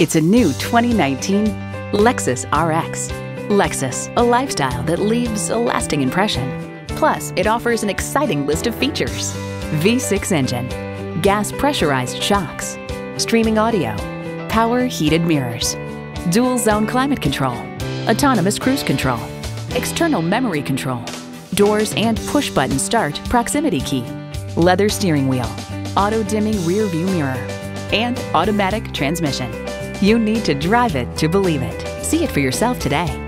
It's a new 2019 Lexus RX. Lexus, a lifestyle that leaves a lasting impression. Plus, it offers an exciting list of features. V6 engine, gas pressurized shocks, streaming audio, power heated mirrors, dual zone climate control, autonomous cruise control, external memory control, doors and push button start proximity key, leather steering wheel, auto dimming rear view mirror, and automatic transmission. You need to drive it to believe it. See it for yourself today.